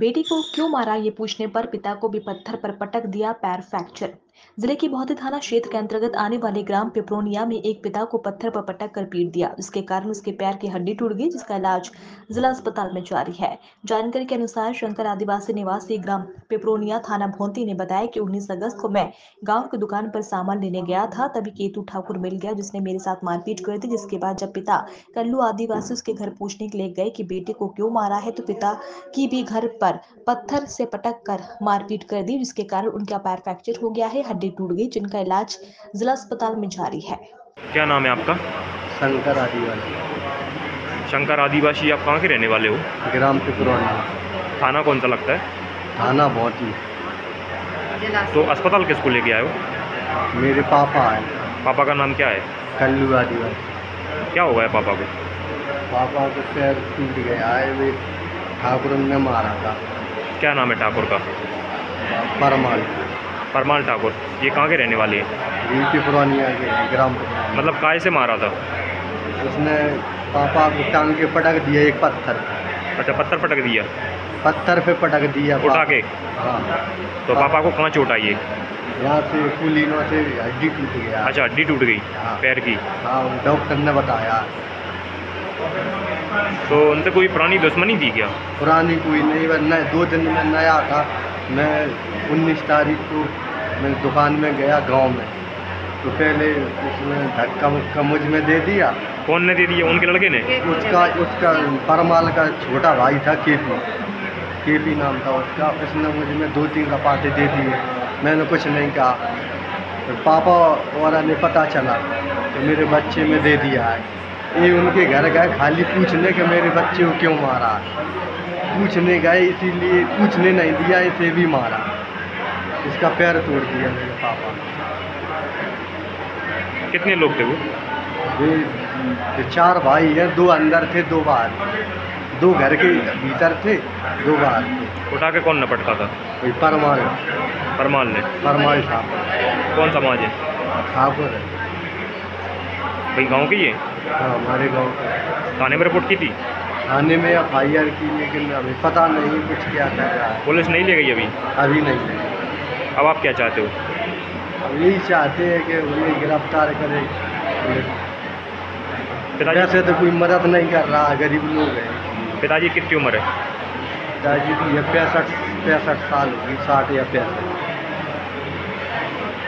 बेटी को क्यों मारा ये पूछने पर पिता को भी पत्थर पर पटक दिया, पैर फ्रैक्चर। जिले के बहौती थाना क्षेत्र के अंतर्गत आने वाले ग्राम पिपरोनिया में एक पिता को पत्थर पर पटक कर पीट दिया, जिसके कारण उसके पैर की हड्डी टूट गई, जिसका इलाज जिला अस्पताल में जारी है। जानकारी के अनुसार शंकर आदिवासी निवासी ग्राम पिपरोनिया थाना भौंती ने बताया कि 19 अगस्त को मैं गाँव की दुकान पर सामान लेने गया था, तभी केतु ठाकुर मिल गया जिसने मेरे साथ मारपीट कर दी। जिसके बाद जब पिता कल्लू आदिवासी उसके घर पूछने के लिए गए कि बेटे को क्यों मारा है, तो पिता की भी घर पर पत्थर से पटक कर मारपीट कर दी, जिसके कारण उनका पैर फ्रैक्चर हो गया है, हड्डी टूट गई, जिनका इलाज जिला अस्पताल में जारी है। क्या नाम है आपका? शंकर आदिवासी। शंकर आदिवासी, आप कहाँ के रहने वाले हो? ग्राम पिपरोनिया। थाना कौन सा लगता है? थाना भौंती। तो अस्पताल किसको लेके आए हो? मेरे पापा आए। पापा का नाम क्या है? कल्लू आदिवासी। क्या हुआ है पापा को? पापा को पैर टूट गया है, ठाकुर ने मारा था। क्या नाम है ठाकुर का? परमाल। परमाल ठाकुर। ये कहाँ के रहने वाले हैं? पिपरोनिया के ग्राम। मतलब काय से मारा था? उसने पापा को टांग के पटक दिया एक पत्थर। अच्छा, पत्थर पटक दिया? पत्थर पे पटक दिया उठा के। हाँ। तो पापा को कहाँ चोट आई है? यहाँ से कुलीनों से हड्डी टूट गया। अच्छा, हड्डी टूट गई पैर की? हाँ, डॉक्टर ने बताया। तो उनसे कोई पुरानी दुश्मनी थी क्या? पुरानी कोई नहीं, मैं 2 दिन में नया था। मैं 19 तारीख को मैं दुकान में गया गांव में, तो पहले उसने धक्का मुक्का मुझ में दे दिया। कौन ने दे दिया? उनके लड़के ने? उसका परमाल का छोटा भाई था, केपी नाम था उसका। उसने मुझ में 2-3 लपाटे दे दिए, मैंने कुछ नहीं कहा। तो पापा वाला ने पता चला तो मेरे बच्चे में दे दिया है। ये उनके घर गए खाली पूछने कि मेरे बच्चे को क्यों मारा, पूछने गए, इसीलिए पूछने नहीं दिया, इसे भी मारा, इसका पैर तोड़ दिया मेरे पापा। कितने लोग थे वो? ये 4 भाई हैं, 2 अंदर थे, 2 बाहर, 2 घर के भीतर थे, 2 बाहर थे। उठा के कौन ने पटका था? परमाल। परमाल ने? परमाल साहब। कौन समाज है? ठाकुर है। भाई गाँव के ही है? हाँ, हमारे गाँव का। थाने में रिपोर्ट की थी? थाने में FIR की, लेकिन अभी पता नहीं कुछ क्या कर रहा है। पुलिस नहीं ले गई अभी? अभी नहीं ले गई। अब आप क्या चाहते हो? अब यही चाहते हैं कि उन्हें गिरफ्तार करें। पिताजी तो कोई मदद नहीं कर रहा, गरीब लोग हैं। पिताजी कितनी उम्र है? पिताजी की 65 साल होगी, 60 या 65।